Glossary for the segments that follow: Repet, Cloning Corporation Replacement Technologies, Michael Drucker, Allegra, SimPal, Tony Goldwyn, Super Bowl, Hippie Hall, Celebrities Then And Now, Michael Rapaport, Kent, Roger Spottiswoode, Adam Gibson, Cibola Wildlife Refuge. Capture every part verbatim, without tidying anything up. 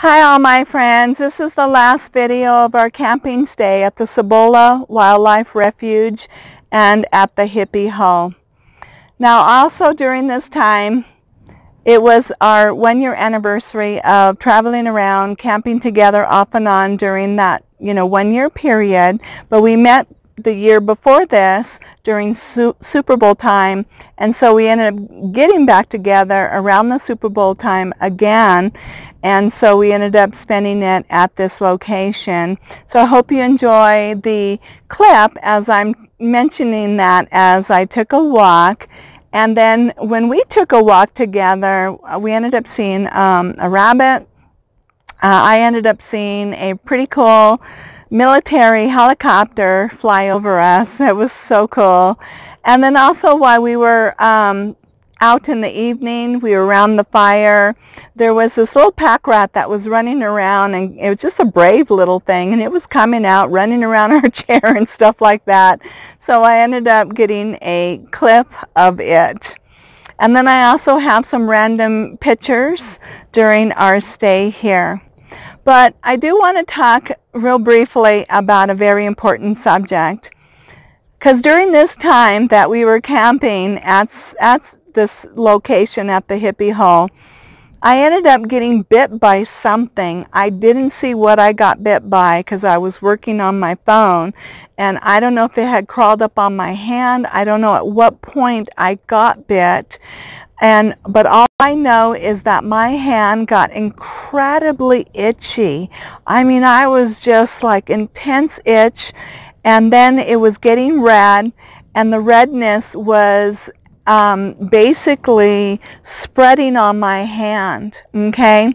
Hi all my friends, this is the last video of our camping stay at the Cibola Wildlife Refuge and at the Hippie Hall. Now also during this time, it was our one year anniversary of traveling around, camping together off and on during that, you know, one year period, but we met the year before this during su Super Bowl time, and so we ended up getting back together around the Super Bowl time again, and so we ended up spending it at this location. So I hope you enjoy the clip as I'm mentioning that as I took a walk. And then when we took a walk together, we ended up seeing um, a rabbit. Uh, I ended up seeing a pretty cool military helicopter fly over us. That was so cool. And then also while we were um, out in the evening, we were around the fire, there was this little pack rat that was running around, and it was just a brave little thing, and it was coming out, running around our chair and stuff like that. So I ended up getting a clip of it. And then I also have some random pictures during our stay here. But I do want to talk real briefly about a very important subject. Because during this time that we were camping at, at this location at the Hippie Hall, I ended up getting bit by something. I didn't see what I got bit by because I was working on my phone. And I don't know if it had crawled up on my hand. I don't know at what point I got bit. And but all I know is that my hand got incredibly itchy. I mean, I was just like intense itch, and then it was getting red, and the redness was um, basically spreading on my hand, okay?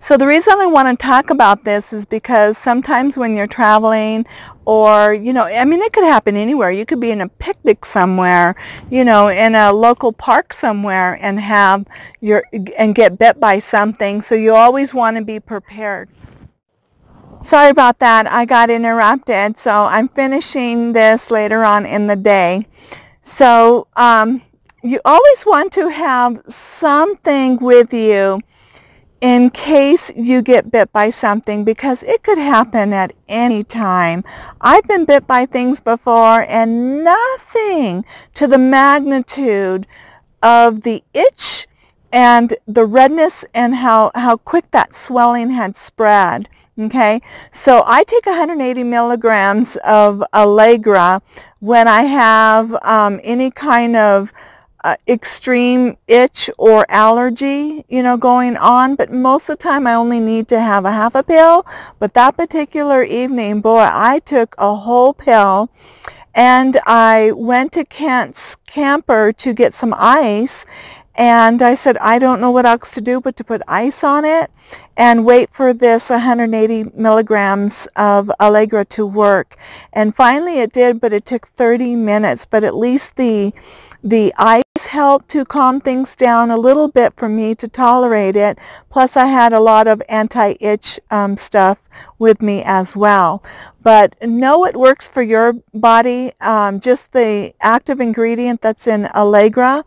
So the reason I want to talk about this is because sometimes when you're traveling, or, you know, I mean, it could happen anywhere. You could be in a picnic somewhere, you know, in a local park somewhere, and have your, and get bit by something. So you always want to be prepared. Sorry about that. I got interrupted. So I'm finishing this later on in the day. So um, you always want to have something with you in case you get bit by something, because it could happen at any time. I've been bit by things before, and nothing to the magnitude of the itch and the redness and how, how quick that swelling had spread, okay? So I take one hundred eighty milligrams of Allegra when I have um, any kind of Uh, extreme itch or allergy, you know, going on, but most of the time I only need to have a half a pill. But that particular evening, boy, I took a whole pill, and I went to Kent's camper to get some ice, and I said, I don't know what else to do but to put ice on it and wait for this one hundred eighty milligrams of Allegra to work. And finally it did, but it took thirty minutes. But at least the the ice helped to calm things down a little bit for me to tolerate it. Plus I had a lot of anti-itch um, stuff with me as well. But know it works for your body. Um, just the active ingredient that's in Allegra,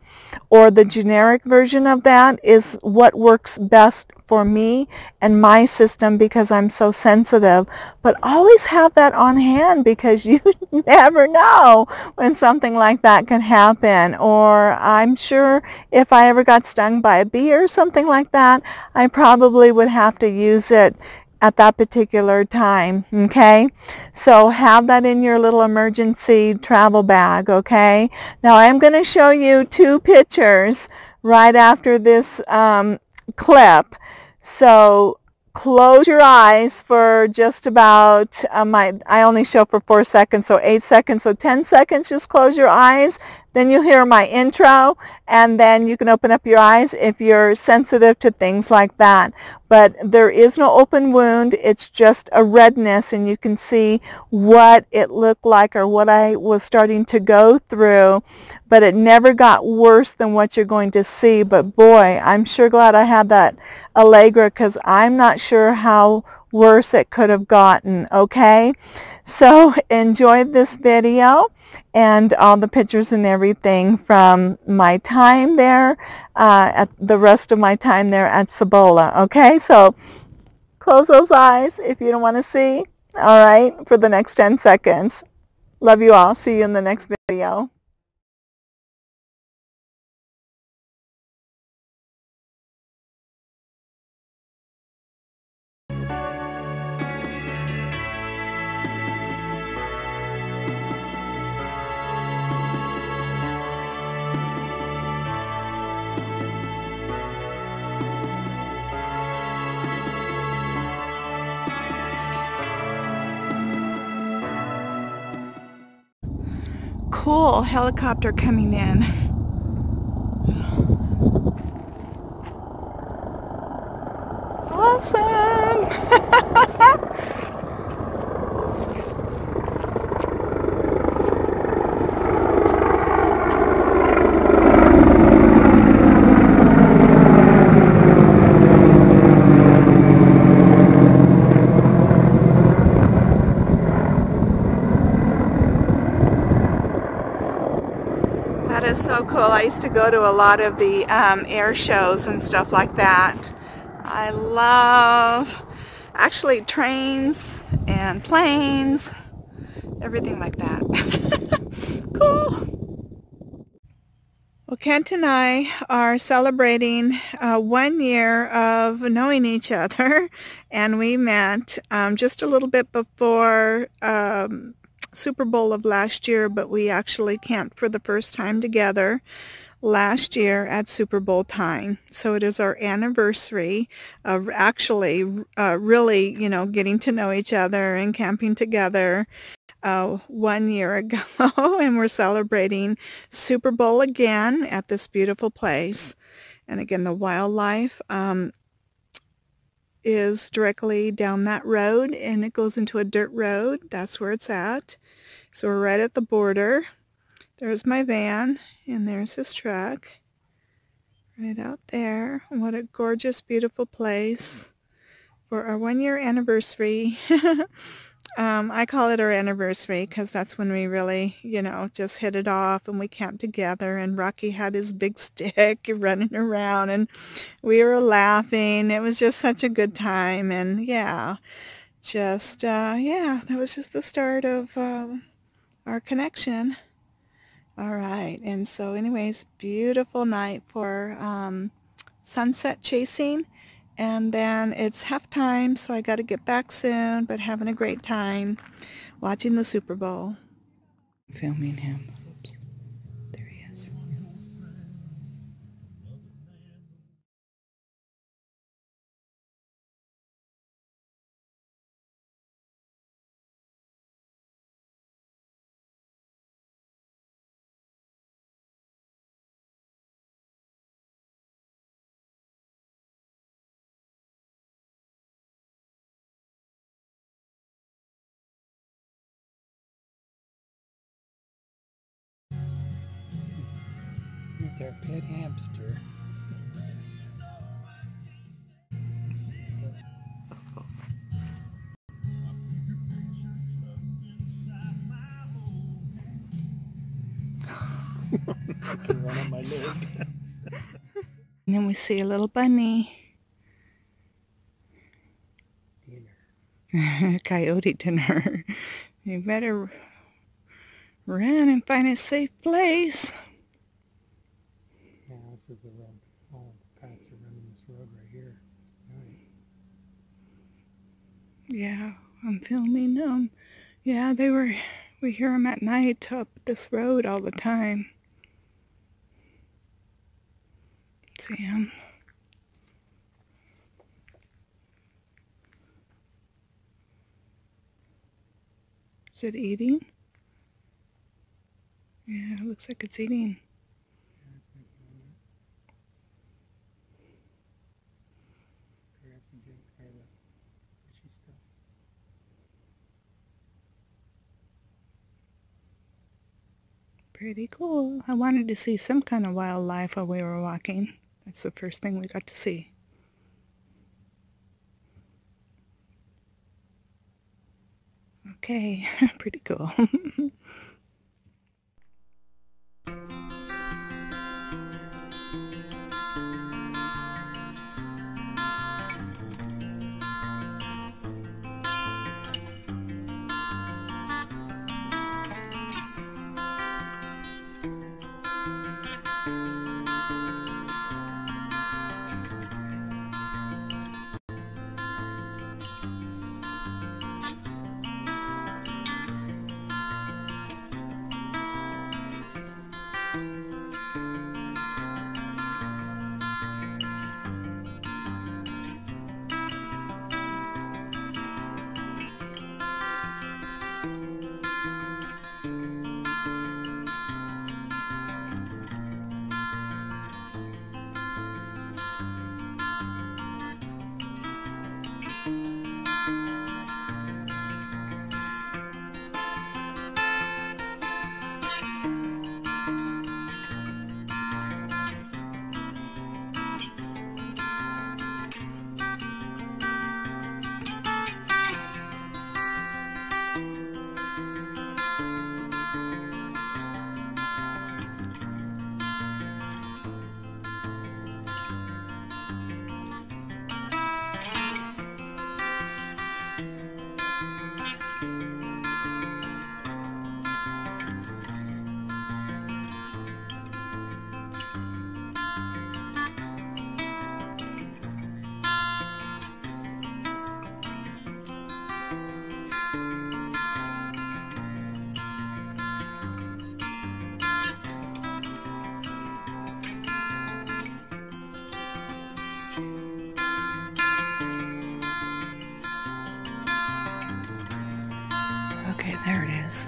or the generic version of that, is what works best for me and my system, because I'm so sensitive. But always have that on hand, because you never know when something like that can happen. Or I'm sure if I ever got stung by a bee or something like that, I probably would have to use it at that particular time, okay? So have that in your little emergency travel bag, okay? Now I'm going to show you two pictures right after this um, clip. So close your eyes for just about, um, I, I only show for four seconds, so eight seconds, so ten seconds, just close your eyes. Then you'll hear my intro, and then you can open up your eyes if you're sensitive to things like that. But there is no open wound. It's just a redness, and you can see what it looked like or what I was starting to go through. But it never got worse than what you're going to see. But boy, I'm sure glad I had that Allegra, because I'm not sure how worse it could have gotten, okay? So enjoy this video and all the pictures and everything from my time there, uh, at the rest of my time there at Cibola, okay? So Close those eyes if you don't want to see. All right, for the next ten seconds. Love you all. See you in the next video. Cool helicopter coming in. Awesome! I used to go to a lot of the um, air shows and stuff like that. I love actually trains and planes, everything like that. Cool. Well, Kent and I are celebrating uh, one year of knowing each other, and we met um, just a little bit before um, Super Bowl of last year, but we actually camped for the first time together last year at Super Bowl time. So it is our anniversary of actually uh, really, you know, getting to know each other and camping together uh, one year ago. And we're celebrating Super Bowl again at this beautiful place. And again, the wildlife um, is directly down that road, and it goes into a dirt road. That's where it's at. So we're right at the border. There's my van, and there's his truck right out there. What a gorgeous, beautiful place for our one-year anniversary. um, I call it our anniversary because that's when we really, you know, just hit it off, and we camped together, and Rocky had his big stick running around, and we were laughing. It was just such a good time, and yeah, just, uh, yeah, that was just the start of um, our connection. All right, and so anyways, beautiful night for um, sunset chasing, and then it's halftime, so I got to get back soon, but having a great time watching the Super Bowl. Filming him. Oops. There he is. Our pet hamster. One on my leg. And then we see a little bunny. Dinner. Coyote dinner. You better run and find a safe place. This is the road. All the paths are running this road right here. Right. Yeah, I'm filming them. Yeah, they were. We hear them at night up this road all the time. See them. Is it eating? Yeah, it looks like it's eating. Pretty cool. I wanted to see some kind of wildlife while we were walking. That's the first thing we got to see. Okay, pretty cool. There it is.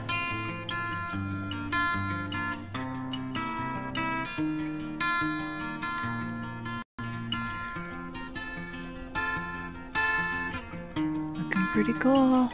Looking pretty cool.